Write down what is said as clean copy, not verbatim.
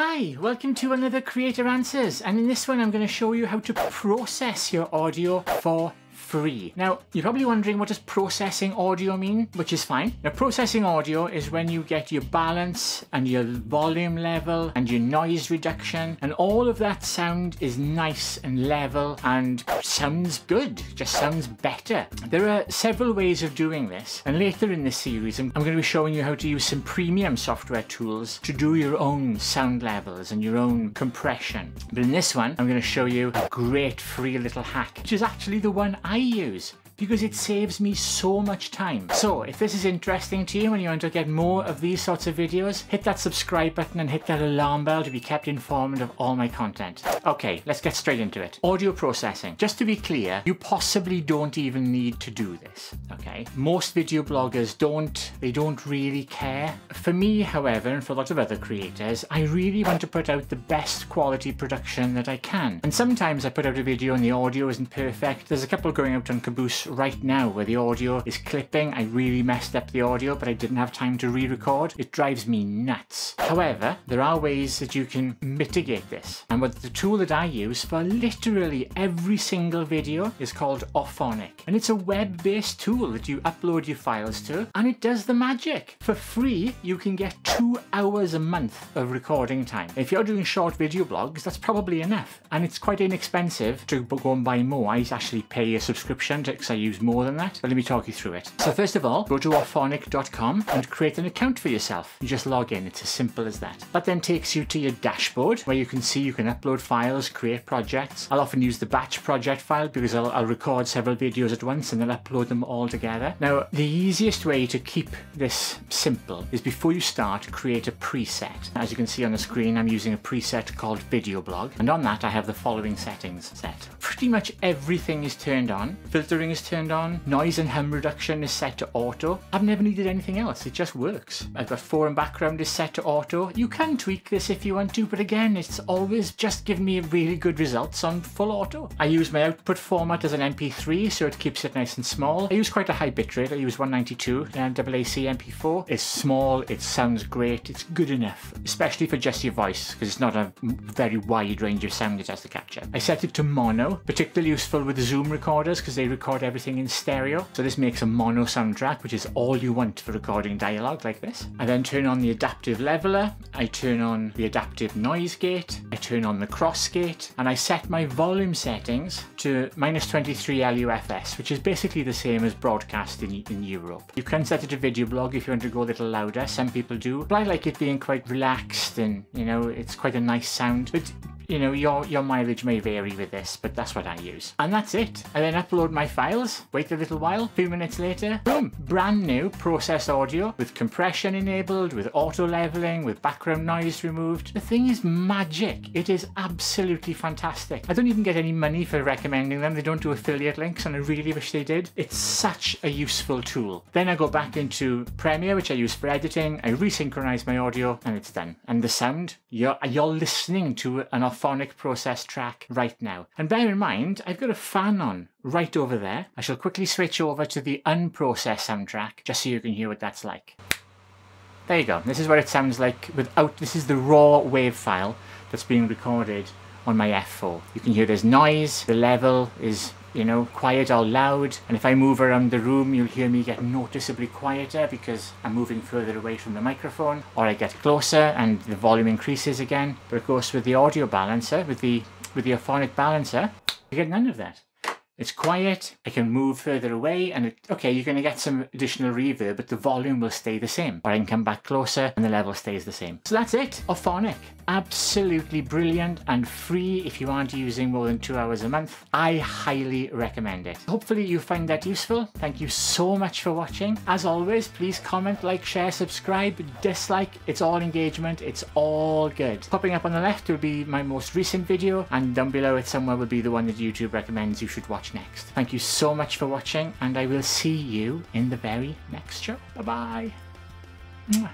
Hi, welcome to another Creator Answers, and in this one I'm going to show you how to process your audio for free. Now, you're probably wondering, what does processing audio mean? Which is fine. Now, processing audio is when you get your balance and your volume level and your noise reduction, and all of that sound is nice and level and sounds good, just sounds better. There are several ways of doing this, and later in this series, I'm going to be showing you how to use some premium software tools to do your own sound levels and your own compression. But in this one, I'm going to show you a great free little hack, which is actually the one I use, because it saves me so much time. So if this is interesting to you and you want to get more of these sorts of videos, hit that subscribe button and hit that alarm bell to be kept informed of all my content. Okay, let's get straight into it. Audio processing. Just to be clear, you possibly don't even need to do this, okay? Most video bloggers don't. They don't really care. For me, however, and for lots of other creators, I really want to put out the best quality production that I can. And sometimes I put out a video and the audio isn't perfect. There's a couple going out on Caboose right now where the audio is clipping. I really messed up the audio, but I didn't have time to re-record. It drives me nuts. However, there are ways that you can mitigate this. And with the tool that I use for literally every single video is called Auphonic. And it's a web-based tool that you upload your files to, and it does the magic. For free, you can get 2 hours a month of recording time. If you're doing short video blogs, that's probably enough. And it's quite inexpensive to go and buy more. I actually pay a subscription to I use more than that, but let me talk you through it. So first of all, go to auphonic.com and create an account for yourself. You just log in, it's as simple as that. That then takes you to your dashboard where you can see you can upload files, create projects. I'll often use the batch project file because I'll record several videos at once and then upload them all together. Now, the easiest way to keep this simple is before you start, create a preset. As you can see on the screen, I'm using a preset called Videoblog, and on that I have the following settings set. Pretty much everything is turned on. Filtering is turned on, noise and hum reduction is set to auto. I've never needed anything else, it just works. I've got foreign background is set to auto. You can tweak this if you want to, but again, it's always just given me really good results on full auto. I use my output format as an MP3, so it keeps it nice and small. I use quite a high bitrate, I use 192 AAC MP4. It's small, it sounds great, it's good enough, especially for just your voice, because it's not a very wide range of sound it has to capture. I set it to mono, particularly useful with Zoom recorders, because they record everything in stereo. So this makes a mono soundtrack, which is all you want for recording dialogue like this. I then turn on the adaptive leveler. I turn on the adaptive noise gate. I turn on the cross gate, and I set my volume settings to -23 LUFS, which is basically the same as broadcast in Europe. You can set it to Videoblog if you want to go a little louder. Some people do, but I like it being quite relaxed and, you know, it's quite a nice sound. But you know, your mileage may vary with this, but that's what I use. And that's it. I then upload my files, wait a little while, a few minutes later, boom, brand new processed audio with compression enabled, with auto leveling, with background noise removed. The thing is magic. It is absolutely fantastic. I don't even get any money for recommending them. They don't do affiliate links, and I really wish they did. It's such a useful tool. Then I go back into Premiere, which I use for editing. I resynchronize my audio, and it's done. And the sound, you're listening to an Auphonic process track right now. And bear in mind, I've got a fan on right over there. I shall quickly switch over to the unprocessed soundtrack just so you can hear what that's like. There you go. This is what it sounds like without. This is the raw wave file that's being recorded on my F4. You can hear there's noise, the level is, you know, quiet or loud, and if I move around the room you'll hear me get noticeably quieter because I'm moving further away from the microphone, or I get closer and the volume increases again. But of course with the audio balancer, with the Auphonic balancer, you get none of that. It's quiet, I can move further away, and okay, you're going to get some additional reverb, but the volume will stay the same. Or I can come back closer and the level stays the same. So that's it, Auphonic. Absolutely brilliant and free if you aren't using more than 2 hours a month. I highly recommend it. Hopefully you find that useful. Thank you so much for watching. As always, please comment, like, share, subscribe, dislike. It's all engagement, it's all good. Popping up on the left will be my most recent video, and down below it somewhere will be the one that YouTube recommends you should watch next. Thank you so much for watching, and I will see you in the very next show. Bye bye.